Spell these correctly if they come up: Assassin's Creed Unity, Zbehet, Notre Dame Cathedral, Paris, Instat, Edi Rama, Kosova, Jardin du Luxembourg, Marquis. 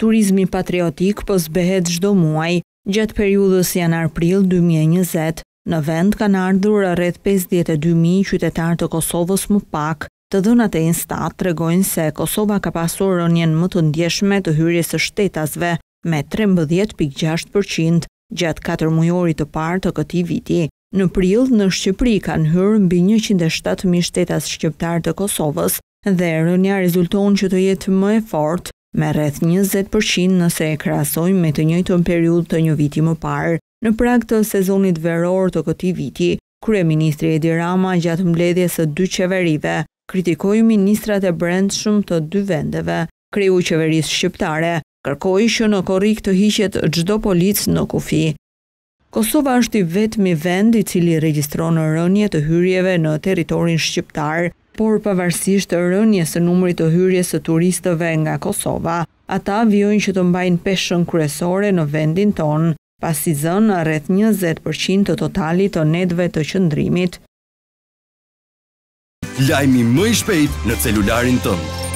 Turizmi patriotik po zbehet çdo muaj gjatë periudhës janar-prill 2020. Në vend kanë ardhur rreth 52.000 qytetarë të Kosovës më pak. Të dhënat e Instat tregojnë se Kosova ka pasur rënien më të ndjeshme të hyrjes së shtetasve me 13.6% gjatë 4 mujorit të parë të këtij viti. Në prill në Shqipëri kanë hyrë mbi 107.000 shtetas shqiptar të Kosovës dhe rënia rezulton që të jetë më e fortë me rreth 20% nëse e krahasojmë me të njëjtën periudhë të një viti më parë. Në prag të sezonit veror të këtij viti, kryeministri Edi Rama gjatë mbledhjes së dy qeverive kritikoi ministrat e brendshëm të dy vendeve. Kreu i qeverisë shqiptare kërkoi që në korrik të hiqet çdo polic në kufi. Kosova është i vetmi vend i cili regjistron rënje të hyrjeve në territorin shqiptar, por pavarësisht rënjes së numrit të hyrjes së turistëve nga Kosova, ata vijojnë që të mbajnë peshën kryesore në vendin ton, pasi zënë rreth 20% të totalit të netëve të qëndrimit. Lajmi më i shpejt në celularin tënd.